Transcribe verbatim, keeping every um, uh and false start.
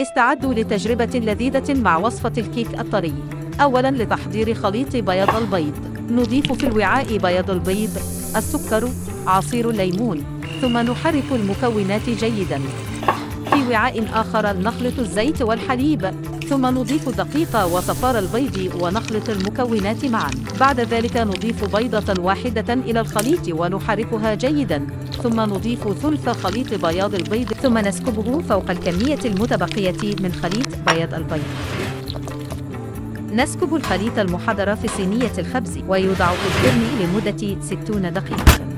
استعدوا لتجربة لذيذة مع وصفة الكيك الطري. أولاً لتحضير خليط بياض البيض، نضيف في الوعاء بياض البيض، السكر، عصير الليمون، ثم نحرك المكونات جيداً. في وعاء آخر نخلط الزيت والحليب، ثم نضيف الدقيق وصفار البيض ونخلط المكونات معاً. بعد ذلك نضيف بيضة واحدة إلى الخليط ونحركها جيداً، ثم نضيف ثلث خليط بياض البيض، ثم نسكبه فوق الكمية المتبقية من خليط بياض البيض. نسكب الخليط المحضر في صينية الخبز، ويوضع في الفرن لمدة ستين دقيقة.